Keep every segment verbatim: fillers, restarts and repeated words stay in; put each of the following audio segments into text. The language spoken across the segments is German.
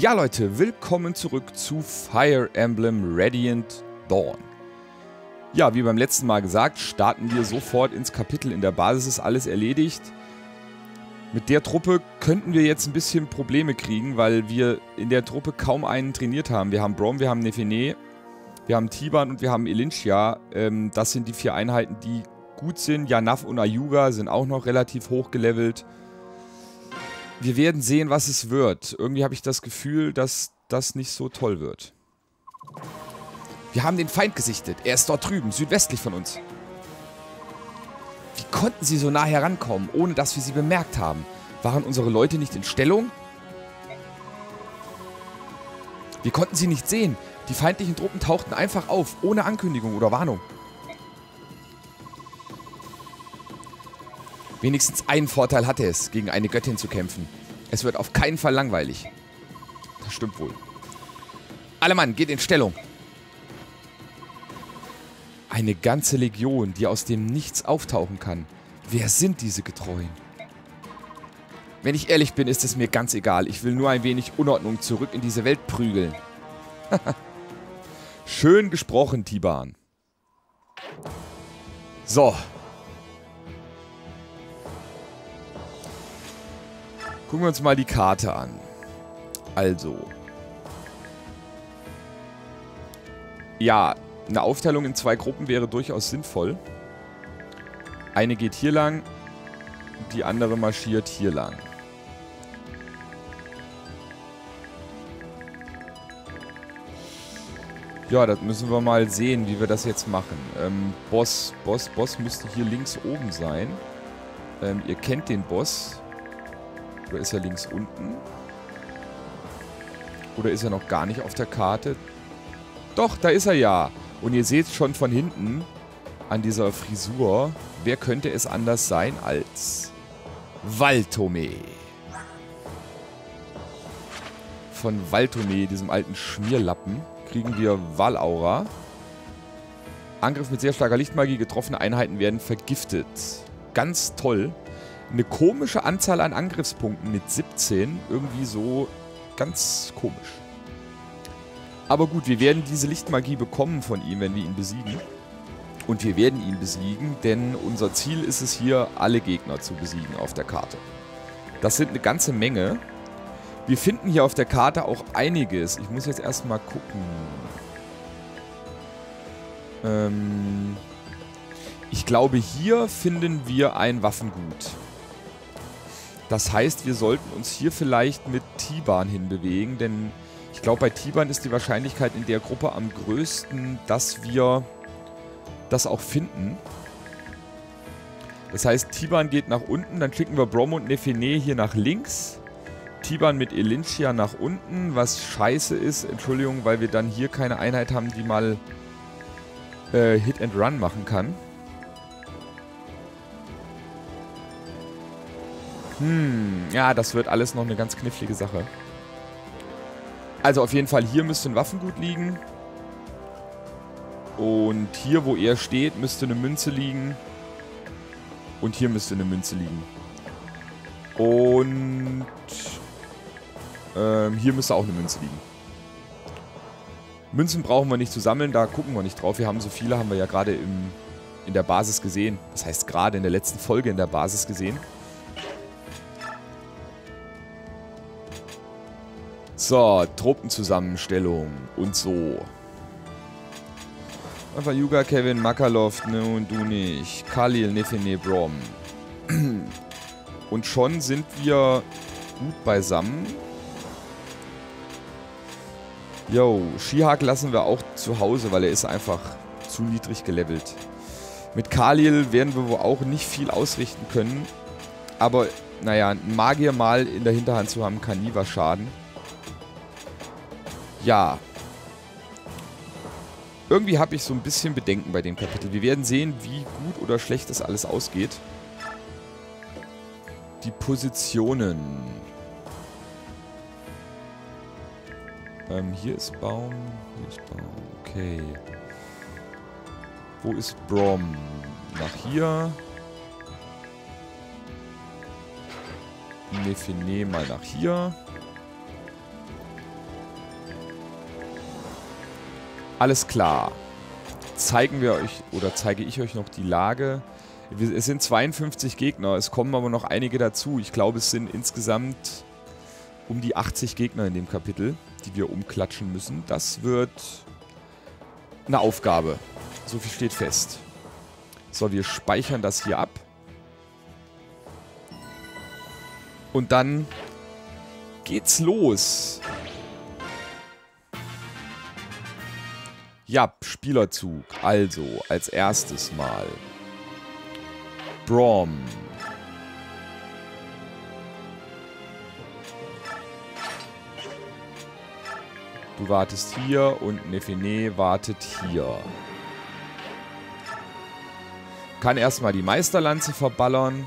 Ja Leute, willkommen zurück zu Fire Emblem Radiant Dawn. Ja, wie beim letzten Mal gesagt, starten wir sofort ins Kapitel. In der Basis ist alles erledigt. Mit der Truppe könnten wir jetzt ein bisschen Probleme kriegen, weil wir in der Truppe kaum einen trainiert haben. Wir haben Brom, wir haben Nephenee, wir haben Tibarn und wir haben Elincia. Ähm, das sind die vier Einheiten, die gut sind. Yanaff und Aiyuga sind auch noch relativ hoch gelevelt. Wir werden sehen, was es wird. Irgendwie habe ich das Gefühl, dass das nicht so toll wird. Wir haben den Feind gesichtet. Er ist dort drüben, südwestlich von uns. Wie konnten sie so nah herankommen, ohne dass wir sie bemerkt haben? Waren unsere Leute nicht in Stellung? Wir konnten sie nicht sehen. Die feindlichen Truppen tauchten einfach auf, ohne Ankündigung oder Warnung. Wenigstens einen Vorteil hatte es, gegen eine Göttin zu kämpfen. Es wird auf keinen Fall langweilig. Das stimmt wohl. Alle Mann, geht in Stellung. Eine ganze Legion, die aus dem Nichts auftauchen kann. Wer sind diese Getreuen? Wenn ich ehrlich bin, ist es mir ganz egal. Ich will nur ein wenig Unordnung zurück in diese Welt prügeln. Schön gesprochen, Tibarn. So. Gucken wir uns mal die Karte an. Also. Ja, eine Aufteilung in zwei Gruppen wäre durchaus sinnvoll. Eine geht hier lang, die andere marschiert hier lang. Ja, das müssen wir mal sehen, wie wir das jetzt machen. Ähm, Boss, Boss, Boss müsste hier links oben sein. Ähm, ihr kennt den Boss. Oder ist er links unten? Oder ist er noch gar nicht auf der Karte? Doch, da ist er ja. Und ihr seht schon von hinten an dieser Frisur, wer könnte es anders sein als Valtome. Von Valtome, diesem alten Schmierlappen, kriegen wir Walaura. Angriff mit sehr starker Lichtmagie. Getroffene Einheiten werden vergiftet. Ganz toll. Eine komische Anzahl an Angriffspunkten mit siebzehn. Irgendwie so ganz komisch. Aber gut, wir werden diese Lichtmagie bekommen von ihm, wenn wir ihn besiegen. Und wir werden ihn besiegen, denn unser Ziel ist es hier, alle Gegner zu besiegen auf der Karte. Das sind eine ganze Menge. Wir finden hier auf der Karte auch einiges. Ich muss jetzt erstmal gucken. Ähm ich glaube, hier finden wir ein Waffengut. Das heißt, wir sollten uns hier vielleicht mit Tibarn hinbewegen, denn ich glaube, bei Tibarn ist die Wahrscheinlichkeit in der Gruppe am größten, dass wir das auch finden. Das heißt, Tibarn geht nach unten, dann klicken wir Brom und Nephenee hier nach links. Tibarn mit Elincia nach unten, was scheiße ist, Entschuldigung, weil wir dann hier keine Einheit haben, die mal äh, Hit and Run machen kann. Hm, ja, das wird alles noch eine ganz knifflige Sache. Also auf jeden Fall, hier müsste ein Waffengut liegen. Und hier, wo er steht, müsste eine Münze liegen. Und hier müsste eine Münze liegen. Und ähm, hier müsste auch eine Münze liegen. Münzen brauchen wir nicht zu sammeln, da gucken wir nicht drauf. Wir haben so viele, haben wir ja gerade im, in der Basis gesehen. Das heißt, gerade in der letzten Folge in der Basis gesehen. So, Truppenzusammenstellung und so. Einfach Aiyuga, Kevin, Makalov, ne und du nicht. Khalil, Nefine, Brom. Und schon sind wir gut beisammen. Yo, Shihak lassen wir auch zu Hause, weil er ist einfach zu niedrig gelevelt. Mit Khalil werden wir wohl auch nicht viel ausrichten können. Aber, naja, einen Magier mal in der Hinterhand zu haben, kann nie was schaden. Ja. Irgendwie habe ich so ein bisschen Bedenken bei dem Kapitel. Wir werden sehen, wie gut oder schlecht das alles ausgeht. Die Positionen. Ähm, hier ist Baum. Hier ist Baum. Okay. Wo ist Brom? Nach hier. Nephenee mal nach hier. Alles klar. Zeigen wir euch, oder zeige ich euch noch die Lage. Es sind zweiundfünfzig Gegner, es kommen aber noch einige dazu. Ich glaube, es sind insgesamt um die achtzig Gegner in dem Kapitel, die wir umklatschen müssen. Das wird eine Aufgabe. So viel steht fest. So, wir speichern das hier ab. Und dann geht's los. Ja, Spielerzug. Also, als erstes mal Brom. Du wartest hier und Nefine wartet hier. Kann erstmal die Meisterlanze verballern.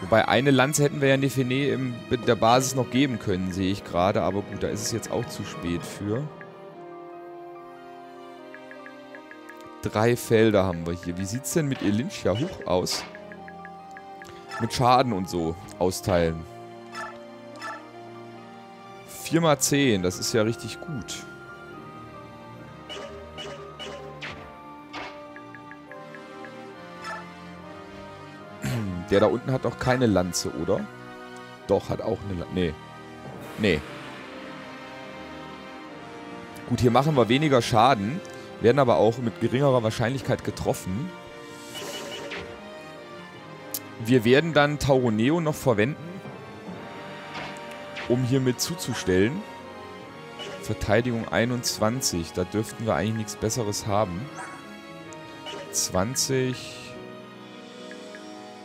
Wobei, eine Lanze hätten wir ja Nefine in der Basis noch geben können, sehe ich gerade. Aber gut, da ist es jetzt auch zu spät für. Drei Felder haben wir hier. Wie sieht es denn mit Elincia hoch aus? Mit Schaden und so austeilen. vier mal zehn, das ist ja richtig gut. Der da unten hat doch keine Lanze, oder? Doch, hat auch eine Lanze. Nee. Nee. Gut, hier machen wir weniger Schaden. Werden aber auch mit geringerer Wahrscheinlichkeit getroffen. Wir werden dann Tauroneo noch verwenden, um hiermit zuzustellen. Verteidigung einundzwanzig, da dürften wir eigentlich nichts Besseres haben. zwanzig.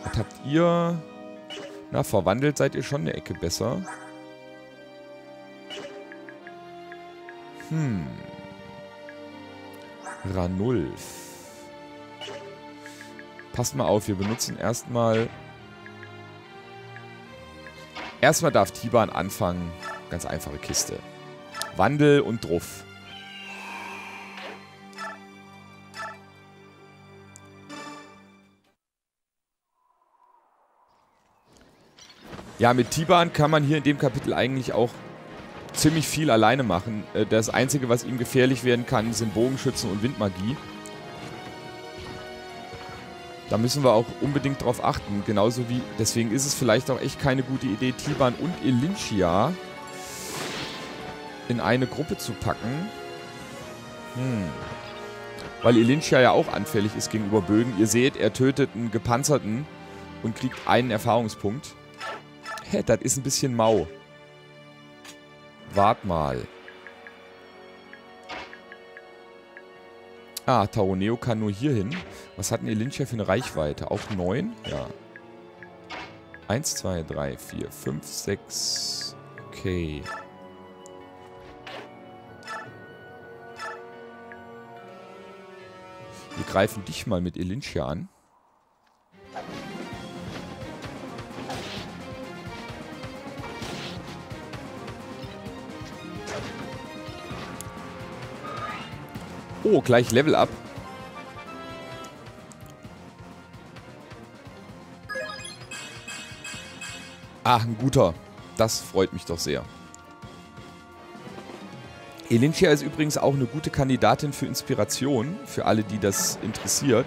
Was habt ihr? Na, verwandelt seid ihr schon eine Ecke besser. Hm. Ranulf. Passt mal auf, wir benutzen erstmal... Erstmal darf Tibarn anfangen. Ganz einfache Kiste. Wandel und Druff. Ja, mit Tibarn kann man hier in dem Kapitel eigentlich auch ziemlich viel alleine machen. Das Einzige, was ihm gefährlich werden kann, sind Bogenschützen und Windmagie. Da müssen wir auch unbedingt drauf achten. Genauso wie, deswegen ist es vielleicht auch echt keine gute Idee, Tibarn und Elincia in eine Gruppe zu packen. Hm. Weil Elincia ja auch anfällig ist gegenüber Bögen. Ihr seht, er tötet einen Gepanzerten und kriegt einen Erfahrungspunkt. Hä, das ist ein bisschen mau. Wart mal. Ah, Tauroneo kann nur hier hin. Was hat denn Elincia für eine Reichweite? Auch neun? Ja. eins, zwei, drei, vier, fünf, sechs. Okay. Wir greifen dich mal mit Elincia an. Oh, gleich Level Up. Ach, ein guter. Das freut mich doch sehr. Elincia ist übrigens auch eine gute Kandidatin für Inspiration, für alle, die das interessiert.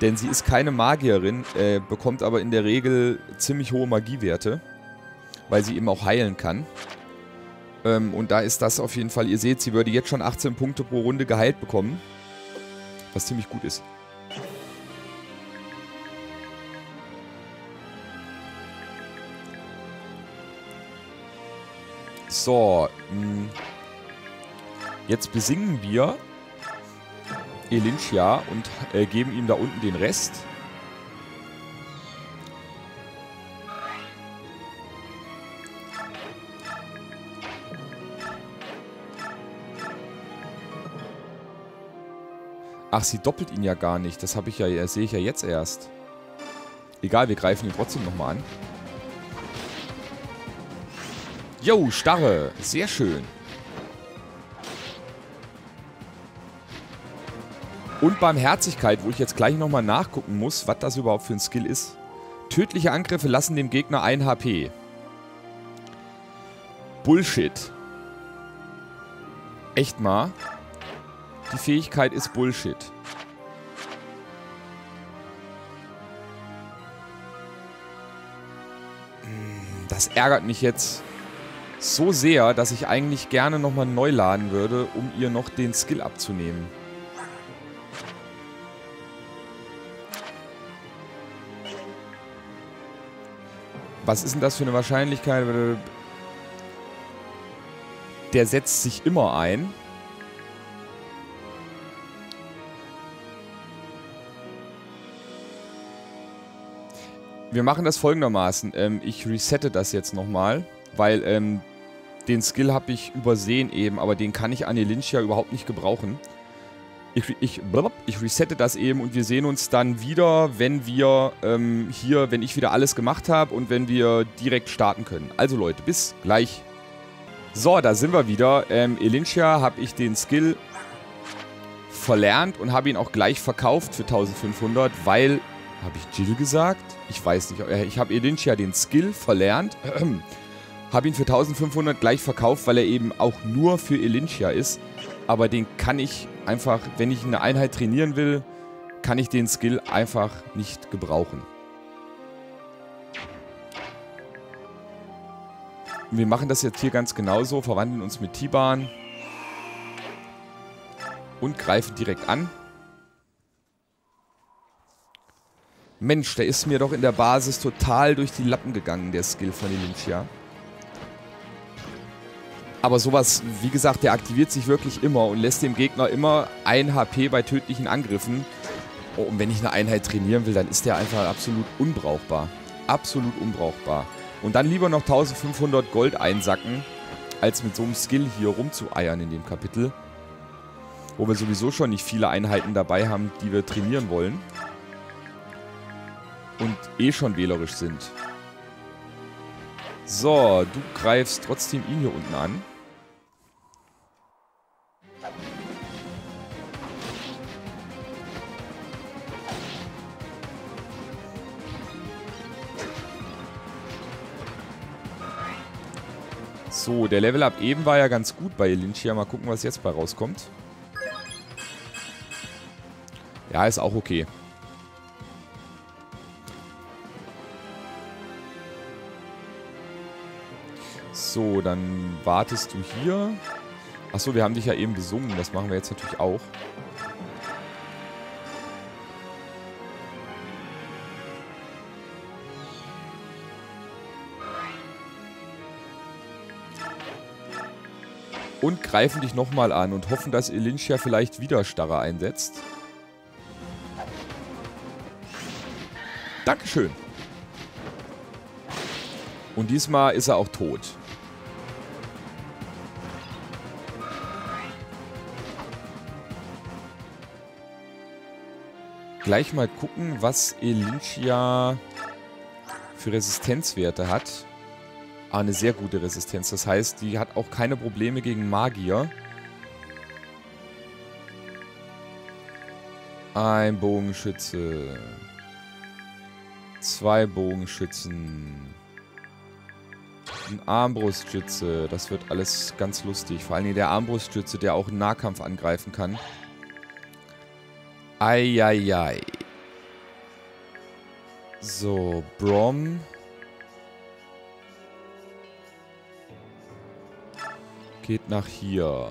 Denn sie ist keine Magierin, äh, bekommt aber in der Regel ziemlich hohe Magiewerte, weil sie eben auch heilen kann. Und da ist das auf jeden Fall, ihr seht, sie würde jetzt schon achtzehn Punkte pro Runde geheilt bekommen. Was ziemlich gut ist. So. Jetzt besingen wir Elincia und geben ihm da unten den Rest. Ach, sie doppelt ihn ja gar nicht. Das habe ich ja, das sehe ich ja jetzt erst. Egal, wir greifen ihn trotzdem nochmal an. Yo, Starre. Sehr schön. Und Barmherzigkeit, wo ich jetzt gleich nochmal nachgucken muss, was das überhaupt für ein Skill ist. Tödliche Angriffe lassen dem Gegner ein H P. Bullshit. Echt mal? Die Fähigkeit ist Bullshit. Das ärgert mich jetzt so sehr, dass ich eigentlich gerne nochmal neu laden würde, um ihr noch den Skill abzunehmen. Was ist denn das für eine Wahrscheinlichkeit? Der setzt sich immer ein. Wir machen das folgendermaßen. Ähm, ich resette das jetzt nochmal, weil ähm, den Skill habe ich übersehen eben, aber den kann ich an Elincia überhaupt nicht gebrauchen. Ich, ich, blub, ich resette das eben und wir sehen uns dann wieder, wenn wir ähm, hier, wenn ich wieder alles gemacht habe und wenn wir direkt starten können. Also Leute, bis gleich. So, da sind wir wieder. Ähm, Elincia habe ich den Skill verlernt und habe ihn auch gleich verkauft für eintausendfünfhundert, weil... Habe ich Jill gesagt? Ich weiß nicht. Ich habe Elincia den Skill verlernt. Habe ihn für eintausendfünfhundert gleich verkauft, weil er eben auch nur für Elincia ist. Aber den kann ich einfach, wenn ich eine Einheit trainieren will, kann ich den Skill einfach nicht gebrauchen. Wir machen das jetzt hier ganz genauso. Verwandeln uns mit Tibarn. Und greifen direkt an. Mensch, der ist mir doch in der Basis total durch die Lappen gegangen, der Skill von Elincia. Aber sowas, wie gesagt, der aktiviert sich wirklich immer und lässt dem Gegner immer ein H P bei tödlichen Angriffen. Oh, und wenn ich eine Einheit trainieren will, dann ist der einfach absolut unbrauchbar. Absolut unbrauchbar. Und dann lieber noch eintausendfünfhundert Gold einsacken, als mit so einem Skill hier rumzueiern in dem Kapitel. Wo wir sowieso schon nicht viele Einheiten dabei haben, die wir trainieren wollen. Und eh schon wählerisch sind. So, du greifst trotzdem ihn hier unten an. So, der Level-Up eben war ja ganz gut bei Elincia. Mal gucken, was jetzt bei rauskommt. Ja, ist auch okay. So, dann wartest du hier. Achso, wir haben dich ja eben gesungen. Das machen wir jetzt natürlich auch. Und greifen dich nochmal an und hoffen, dass Elincia vielleicht wieder Starre einsetzt. Dankeschön. Und diesmal ist er auch tot. Gleich mal gucken, was Elincia für Resistenzwerte hat. Ah, eine sehr gute Resistenz. Das heißt, die hat auch keine Probleme gegen Magier. Ein Bogenschütze. Zwei Bogenschützen. Ein Armbrustschütze. Das wird alles ganz lustig. Vor allen Dingen der Armbrustschütze, der auch im Nahkampf angreifen kann. Eieiei. So, Brom. Geht nach hier.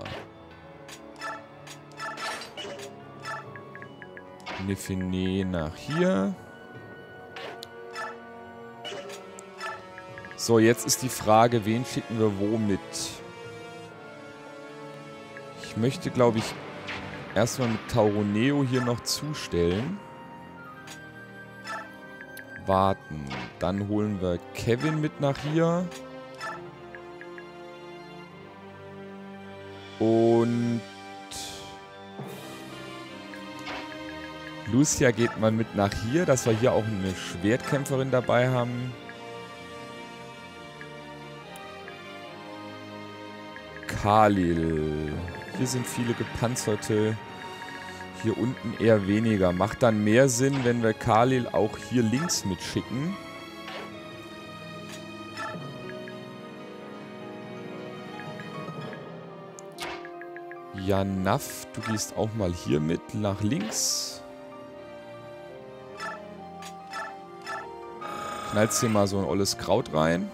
Nefine nach hier. So, jetzt ist die Frage, wen schicken wir womit? Ich möchte, glaube ich, erstmal mit Tauroneo hier noch zustellen. Warten. Dann holen wir Kevin mit nach hier. Und Lucia geht mal mit nach hier, dass wir hier auch eine Schwertkämpferin dabei haben. Khalil. Hier sind viele gepanzerte. Hier unten eher weniger. Macht dann mehr Sinn, wenn wir Khalil auch hier links mitschicken. Yanaff, du gehst auch mal hier mit nach links. Knallst hier mal so ein olles Kraut rein.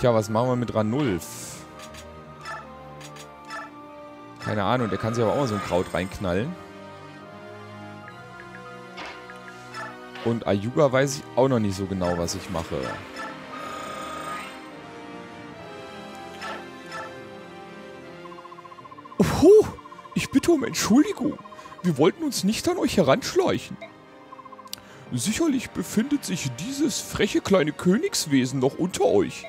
Tja, was machen wir mit Ranulf? Keine Ahnung, der kann sich aber auch mal so ein Kraut reinknallen. Und Aiyuga weiß ich auch noch nicht so genau, was ich mache. Oh, ich bitte um Entschuldigung. Wir wollten uns nicht an euch heranschleichen. Sicherlich befindet sich dieses freche kleine Königswesen noch unter euch.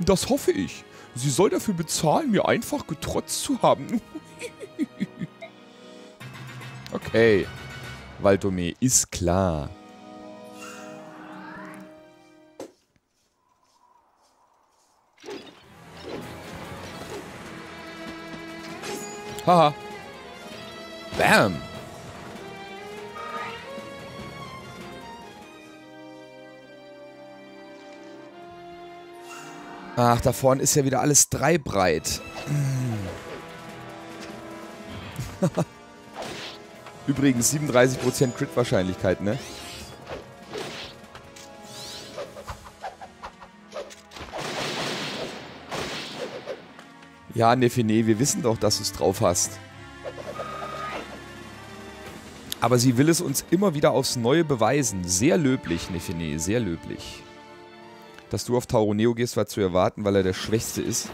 Das hoffe ich. Sie soll dafür bezahlen, mir einfach getrotzt zu haben. Okay. Valtome, ist klar. Haha. Bam. Ach, da vorne ist ja wieder alles drei breit. Übrigens, siebenunddreißig Prozent Crit-Wahrscheinlichkeit, ne? Ja, Nefine, wir wissen doch, dass du es drauf hast. Aber sie will es uns immer wieder aufs Neue beweisen. Sehr löblich, Nefine, sehr löblich. Dass du auf Tauroneo gehst, war zu erwarten, weil er der Schwächste ist.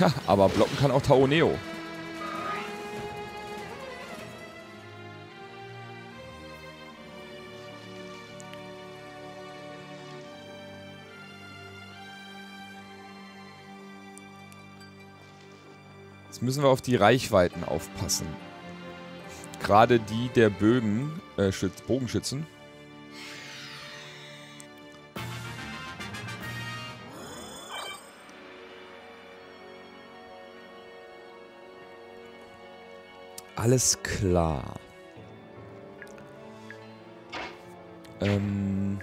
Ha, aber blocken kann auch Tauroneo. Jetzt müssen wir auf die Reichweiten aufpassen. Gerade die der Bögen, äh, Schütz, Bogenschützen. Alles klar. Ähm.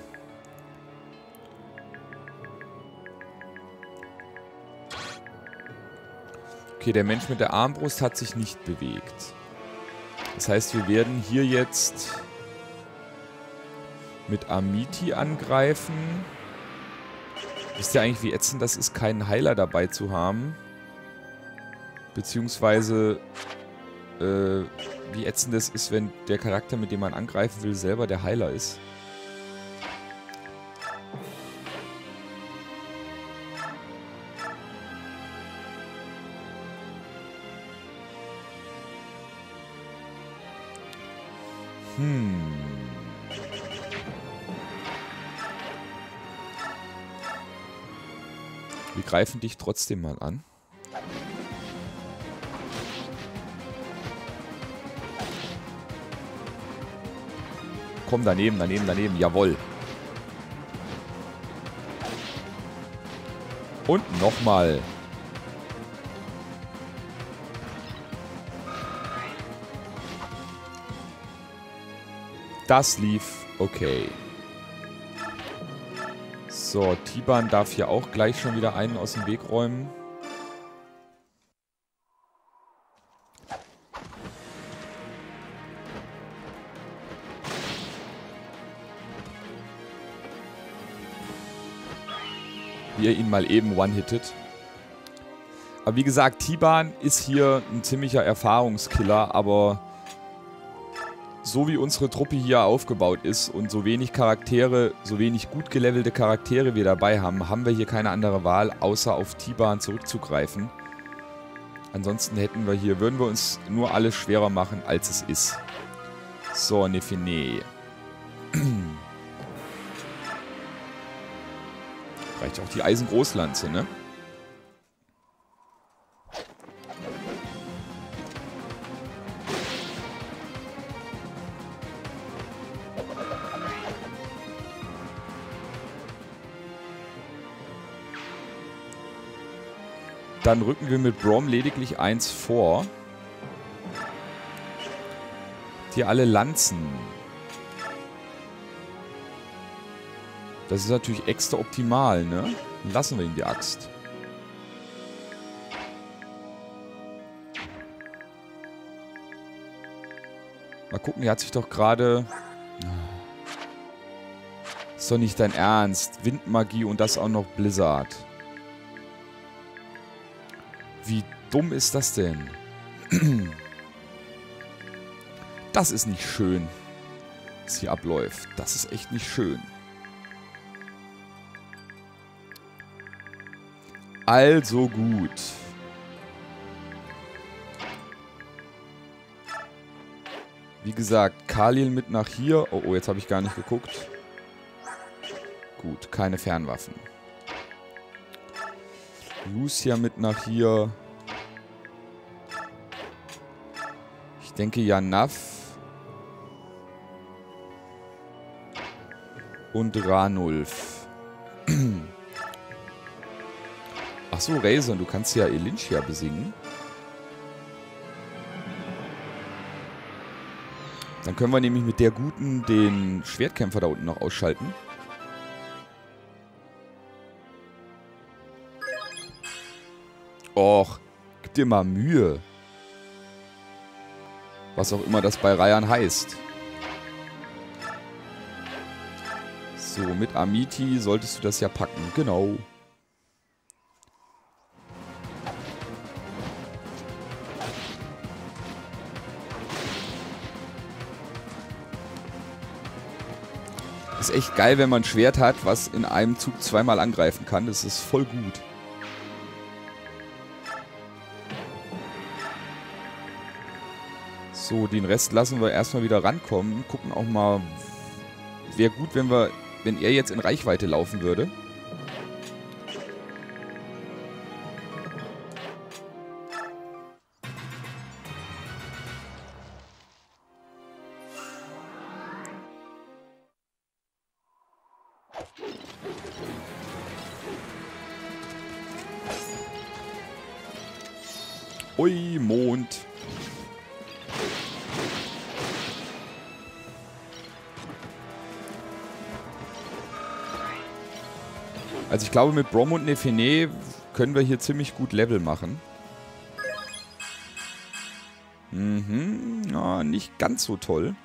Okay, der Mensch mit der Armbrust hat sich nicht bewegt. Das heißt, wir werden hier jetzt mit Amiti angreifen. Wisst ihr eigentlich, wie ätzend das ist, keinen Heiler dabei zu haben? Beziehungsweise... wie ätzend es ist, wenn der Charakter, mit dem man angreifen will, selber der Heiler ist. Hm. Wir greifen dich trotzdem mal an. Komm, daneben, daneben, daneben. Jawohl. Und nochmal. Das lief. Okay. So, Tibarn darf hier auch gleich schon wieder einen aus dem Weg räumen. Ihn mal eben one-hittet. Aber wie gesagt, Tibarn ist hier ein ziemlicher Erfahrungskiller, aber so wie unsere Truppe hier aufgebaut ist und so wenig Charaktere, so wenig gut gelevelte Charaktere wir dabei haben, haben wir hier keine andere Wahl, außer auf Tibarn zurückzugreifen. Ansonsten hätten wir hier, würden wir uns nur alles schwerer machen, als es ist. So, Nefine. Reicht auch die Eisengroßlanze, ne? Dann rücken wir mit Brom lediglich eins vor. Hier alle Lanzen. Das ist natürlich extra optimal, ne? Lassen wir ihm die Axt. Mal gucken, er hat sich doch gerade... Ist doch nicht dein Ernst. Windmagie und das auch noch Blizzard. Wie dumm ist das denn? Das ist nicht schön, was hier abläuft. Das ist echt nicht schön. Also gut. Wie gesagt, Khalil mit nach hier. Oh, oh, jetzt habe ich gar nicht geguckt. Gut, keine Fernwaffen. Lucia mit nach hier. Ich denke Yanaff. Und Ranulf. Achso, Razor, du kannst ja Elincia besingen. Dann können wir nämlich mit der Guten den Schwertkämpfer da unten noch ausschalten. Och, gib dir mal Mühe. Was auch immer das bei Ryan heißt. So, mit Amiti solltest du das ja packen. Genau. Ist echt geil, wenn man ein Schwert hat, was in einem Zug zweimal angreifen kann. Das ist voll gut. So, den Rest lassen wir erstmal wieder rankommen. Gucken auch mal. Wäre gut, wenn wir, wenn er jetzt in Reichweite laufen würde. Ui, Mond. Also ich glaube, mit Brom und Nephenee können wir hier ziemlich gut Level machen. Mhm, ja, nicht ganz so toll.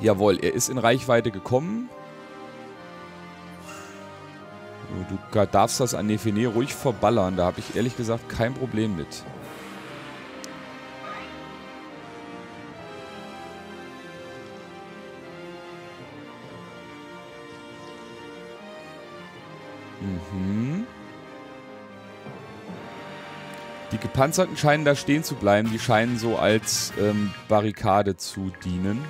Jawohl, er ist in Reichweite gekommen. Du darfst das an Nefine ruhig verballern. Da habe ich ehrlich gesagt kein Problem mit. Mhm. Die Gepanzerten scheinen da stehen zu bleiben. Die scheinen so als ähm, Barrikade zu dienen.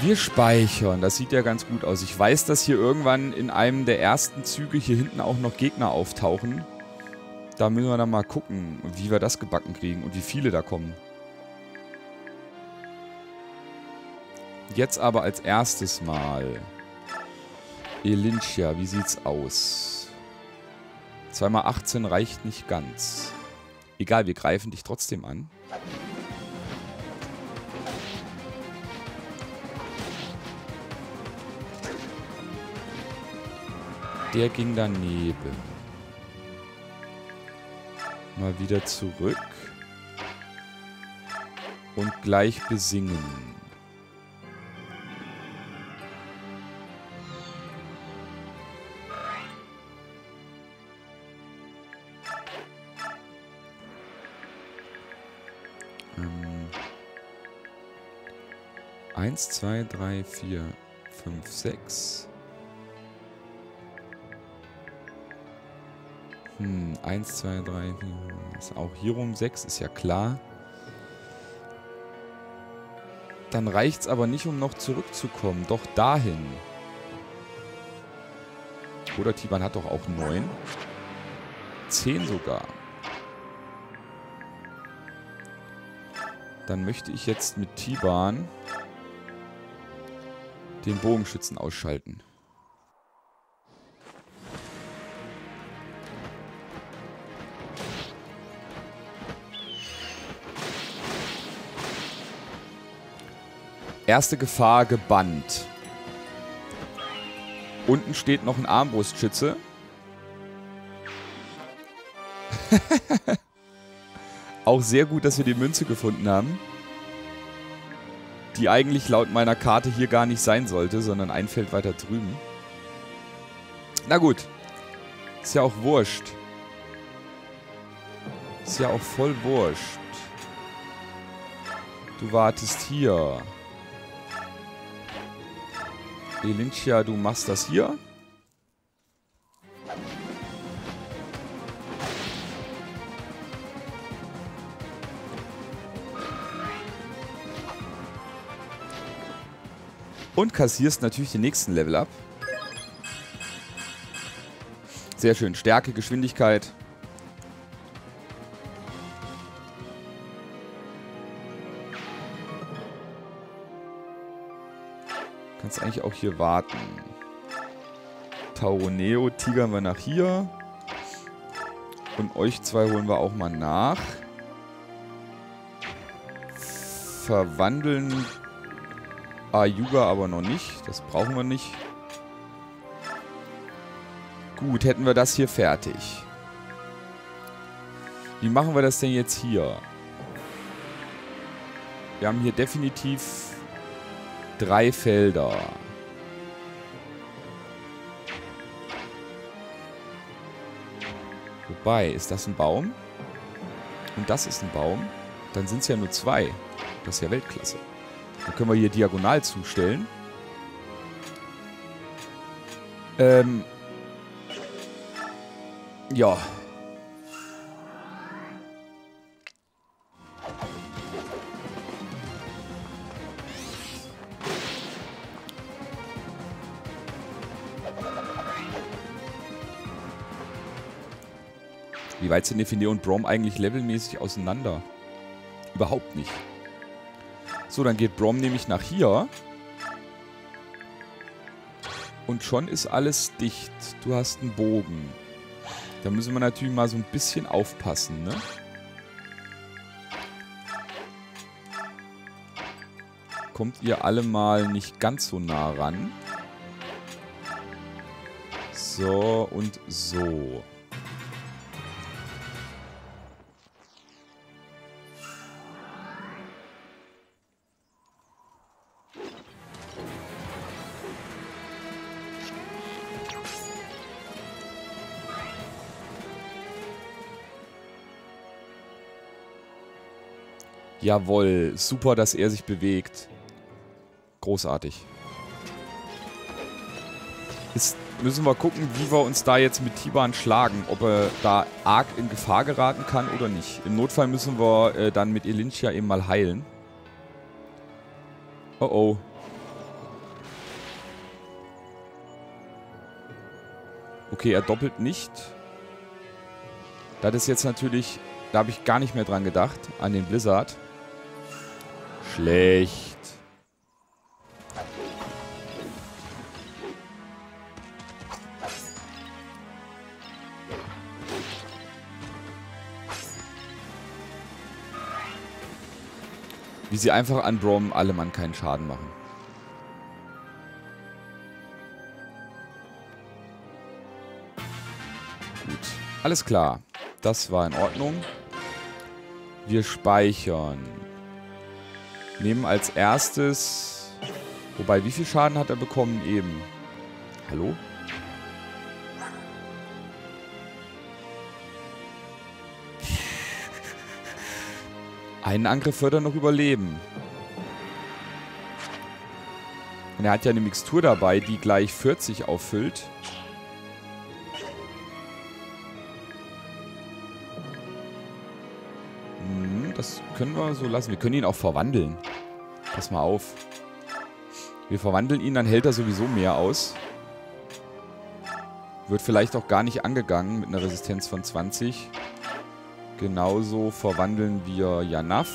Wir speichern. Das sieht ja ganz gut aus. Ich weiß, dass hier irgendwann in einem der ersten Züge hier hinten auch noch Gegner auftauchen. Da müssen wir dann mal gucken, wie wir das gebacken kriegen und wie viele da kommen. Jetzt aber als erstes mal. Elincia, wie sieht's aus? zwei mal achtzehn reicht nicht ganz. Egal, wir greifen dich trotzdem an. Der ging daneben. Mal wieder zurück. Und gleich besingen. Ähm. Eins, zwei, drei, vier, fünf, sechs. Hm, eins, zwei, drei, vier, ist auch hier rum sechs, ist ja klar. Dann reicht's aber nicht, um noch zurückzukommen. Doch dahin. Oder Tibarn hat doch auch neun. zehn sogar. Dann möchte ich jetzt mit Tibarn den Bogenschützen ausschalten. Erste Gefahr gebannt. Unten steht noch ein Armbrustschütze. Auch sehr gut, dass wir die Münze gefunden haben. Die eigentlich laut meiner Karte hier gar nicht sein sollte, sondern ein Feld weiter drüben. Na gut. Ist ja auch wurscht. Ist ja auch voll wurscht. Du wartest hier. Elincia, du machst das hier. Und kassierst natürlich den nächsten Level ab. Sehr schön. Stärke, Geschwindigkeit. Kannst eigentlich auch hier warten. Tauroneo tigern wir nach hier. Und euch zwei holen wir auch mal nach. Verwandeln... Aiyuga aber noch nicht. Das brauchen wir nicht. Gut, hätten wir das hier fertig. Wie machen wir das denn jetzt hier? Wir haben hier definitiv drei Felder. Wobei, ist das ein Baum? Und das ist ein Baum? Dann sind es ja nur zwei. Das ist ja Weltklasse. Dann können wir hier diagonal zustellen. Ähm. Ja. Wie weit sind Nefine und Brom eigentlich levelmäßig auseinander? Überhaupt nicht. So, dann geht Brom nämlich nach hier. Und schon ist alles dicht. Du hast einen Bogen. Da müssen wir natürlich mal so ein bisschen aufpassen, ne? Kommt ihr alle mal nicht ganz so nah ran. So und so. Jawohl, super, dass er sich bewegt. Großartig. Jetzt müssen wir gucken, wie wir uns da jetzt mit Tibarn schlagen. Ob er da arg in Gefahr geraten kann oder nicht. Im Notfall müssen wir äh, dann mit Elincia eben mal heilen. Oh oh. Okay, er doppelt nicht. Das ist jetzt natürlich... Da habe ich gar nicht mehr dran gedacht. An den Blizzard. Schlecht. Wie sie einfach an Brom alle Mann keinen Schaden machen. Gut. Alles klar. Das war in Ordnung. Wir speichern. Nehmen als erstes... Wobei, wie viel Schaden hat er bekommen eben? Hallo? Einen Angriff wird er noch überleben. Und er hat ja eine Mixtur dabei, die gleich vierzig auffüllt. Das können wir so lassen. Wir können ihn auch verwandeln. Pass mal auf. Wir verwandeln ihn, dann hält er sowieso mehr aus. Wird vielleicht auch gar nicht angegangen mit einer Resistenz von zwanzig. Genauso verwandeln wir Yanaff.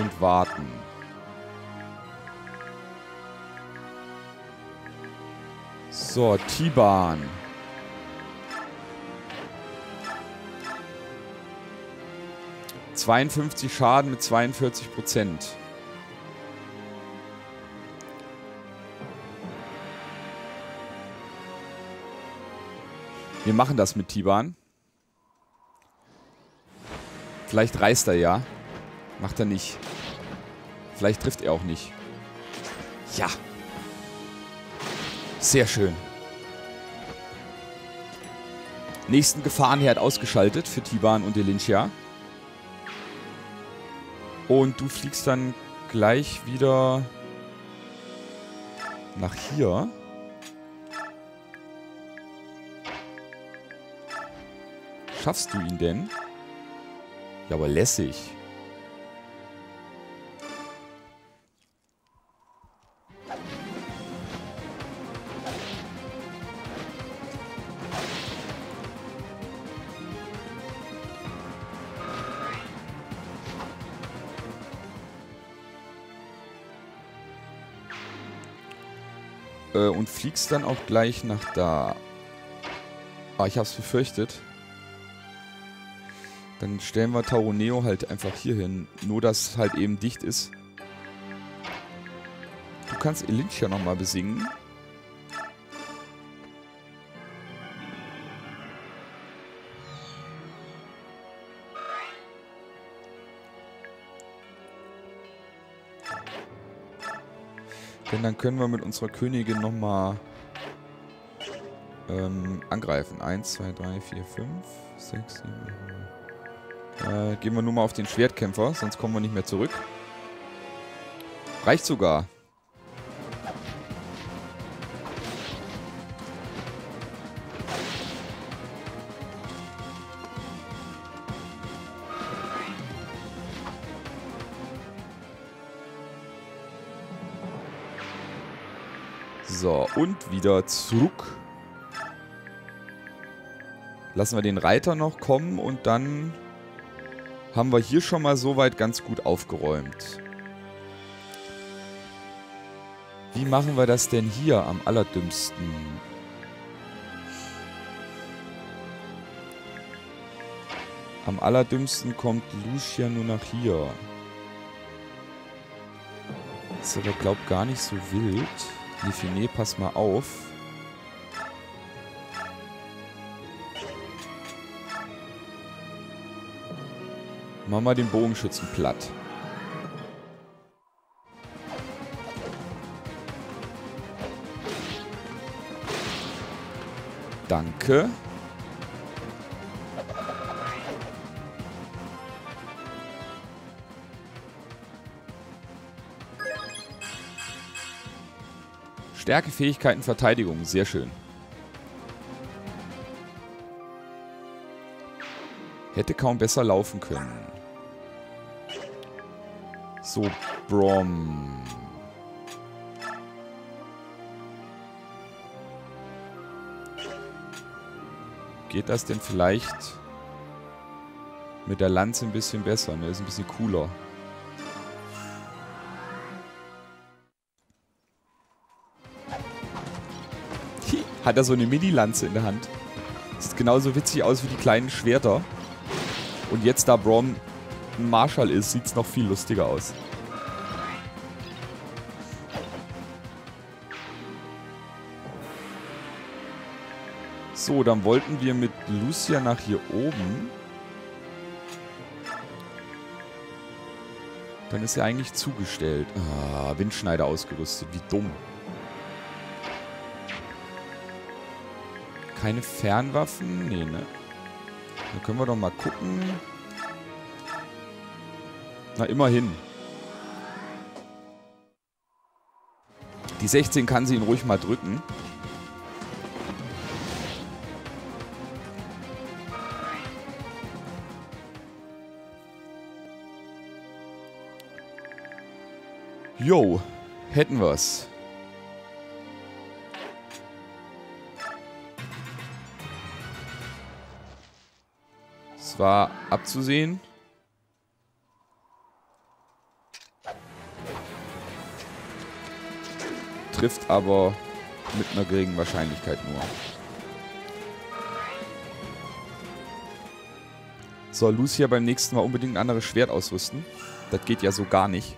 und warten. So, Tibarn. zweiundfünfzig Schaden mit zweiundvierzig Prozent. Wir machen das mit Tibarn. Vielleicht reißt er ja. Macht er nicht. Vielleicht trifft er auch nicht. Ja. Sehr schön. Nächsten Gefahrenherd ausgeschaltet für Tibarn und Elincia. Und du fliegst dann gleich wieder nach hier. Schaffst du ihn denn? Ja, aber lässig. Äh, und fliegst dann auch gleich nach da. Ah, ich hab's befürchtet. Dann stellen wir Tauroneo halt einfach hier hin. Nur, dass es halt eben dicht ist. Du kannst Elincia nochmal besingen. Denn dann können wir mit unserer Königin nochmal ähm, angreifen. eins, zwei, drei, vier, fünf, sechs, sieben... Äh, gehen wir nur mal auf den Schwertkämpfer, sonst kommen wir nicht mehr zurück. Reicht sogar. So, und wieder zurück. Lassen wir den Reiter noch kommen und dann haben wir hier schon mal soweit ganz gut aufgeräumt. Wie machen wir das denn hier am allerdümmsten? Am allerdümmsten kommt Lucia nur nach hier. Ist aber, glaub, gar nicht so wild. Nefine, pass mal auf. Mach mal den Bogenschützen platt. Danke. Stärke, Fähigkeiten, Verteidigung. Sehr schön. Hätte kaum besser laufen können. So, Brom. Geht das denn vielleicht mit der Lanze ein bisschen besser, ne? Ist ein bisschen cooler. Hi, hat er so eine Mini-Lanze in der Hand. Sieht genauso witzig aus wie die kleinen Schwerter. Und jetzt, da Brom ein Marschall ist, sieht es noch viel lustiger aus. So, dann wollten wir mit Lucia nach hier oben. Dann ist sie eigentlich zugestellt. Ah, Windschneider ausgerüstet. Wie dumm. Keine Fernwaffen? Nee, ne? Dann können wir doch mal gucken. Na, immerhin. Die sechzehn kann sie ihn ruhig mal drücken. Jo, hätten wir's. Es war abzusehen. trifft, aber mit einer geringen Wahrscheinlichkeit nur. So, Lucia beim nächsten Mal unbedingt ein anderes Schwert ausrüsten. Das geht ja so gar nicht.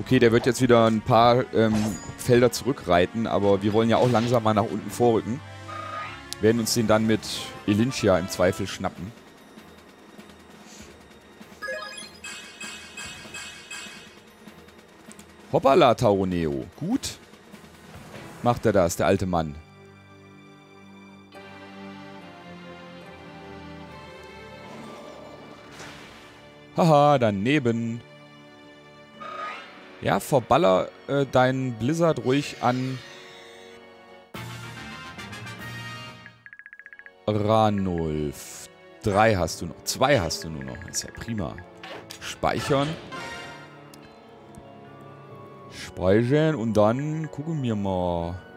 Okay, der wird jetzt wieder ein paar ähm, Felder zurückreiten, aber wir wollen ja auch langsam mal nach unten vorrücken. Werden uns den dann mit Elincia im Zweifel schnappen. Hoppala, Tauroneo. Gut. Macht er das, der alte Mann. Haha, daneben. Ja, verballer äh, deinen Blizzard ruhig an Ranulf. Drei hast du noch. Zwei hast du nur noch. Ist ja prima. Speichern. Speichern und dann gucken wir mal.